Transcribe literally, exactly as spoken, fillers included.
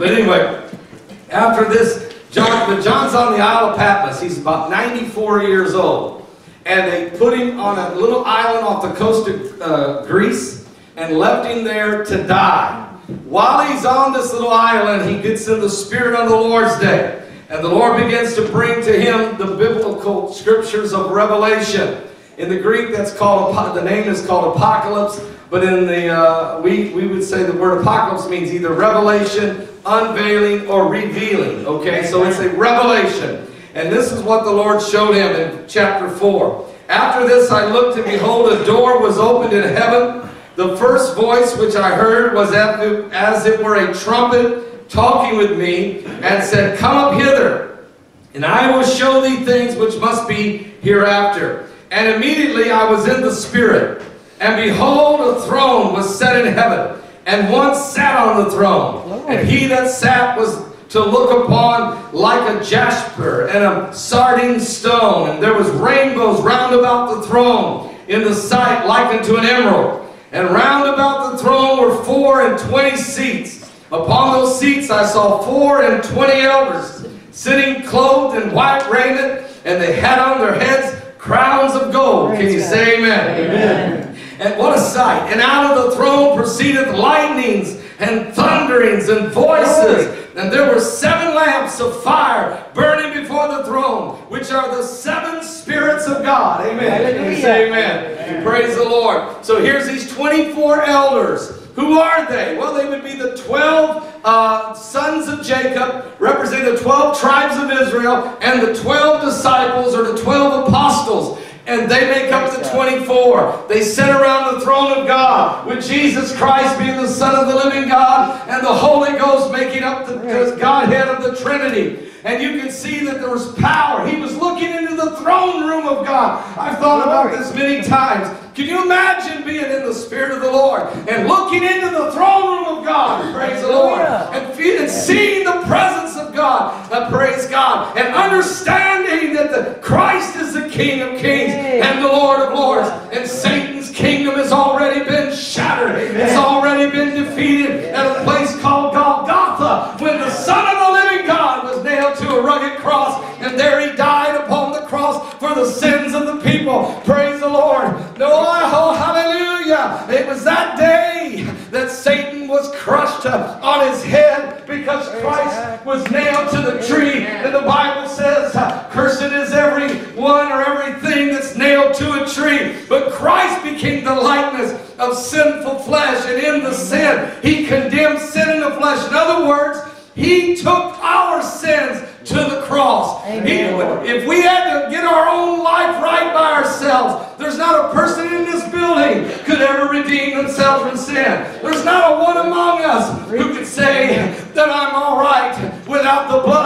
But anyway, after this, John, but John's on the Isle of Patmos. He's about ninety-four years old. And they put him on a little island off the coast of uh, Greece and left him there to die. While he's on this little island, he gets in the Spirit on the Lord's day. And the Lord begins to bring to him the biblical scriptures of Revelation. In the Greek, that's called, the name is called Apocalypse. But in the, uh, we, we would say the word apocalypse means either revelation, unveiling, or revealing. Okay, so it's a revelation. And this is what the Lord showed him in chapter four. After this I looked, and behold, a door was opened in heaven. The first voice which I heard was as it were a trumpet talking with me, and said, Come up hither, and I will show thee things which must be hereafter. And immediately I was in the Spirit. And behold, a throne was set in heaven, and one sat on the throne. And he that sat was to look upon like a jasper and a sardine stone. And there was rainbows round about the throne in the sight like unto an emerald. And round about the throne were four and twenty seats. Upon those seats I saw four and twenty elders sitting clothed in white raiment, and they had on their heads crowns of gold. Can you say amen? Amen. And what a sight. And out of the throne proceeded lightnings and thunderings and voices. And there were seven lamps of fire burning before the throne, which are the seven spirits of God. Amen. Can you say amen? Amen. Praise the Lord. So here's these twenty-four elders. Who are they? Well, they would be the twelve uh, sons of Jacob, representing the twelve tribes of Israel, and the twelve disciples, or the twelve apostles. And they make up the twenty-four. They sit around the throne of God, with Jesus Christ being the Son of the living God, and the Holy Ghost making up the, the Godhead of the Trinity. And you can see that there was power. He was looking into the throne room of God. I've thought about this many times. Can you imagine being in the Spirit of the Lord and looking into the throne room of God? Praise the Lord. And, feeling, and seeing the presence of God. Uh, praise God. And understanding that the Christ is the King of kings and the Lord of lords. And Satan's kingdom has already been shattered. It's already been defeated at a place called Golgotha, when the Son of the living God was nailed to a rugged cross. And there he died upon the cross for the sins of the people. Praise the Lord. Oh, hallelujah. It was that day that Satan was crushed on his head, because Christ was nailed to the tree. And the Bible says, cursed is every one or everything that's nailed to a tree. But Christ became the likeness of sinful flesh, and in the sin, he condemned sin in the flesh. In other words, he took our sins to the cross. He, if we had to get our own life right by ourselves, there's not a person in this building could ever redeem themselves from sin. There's not a one among us who could say that I'm all right without the blood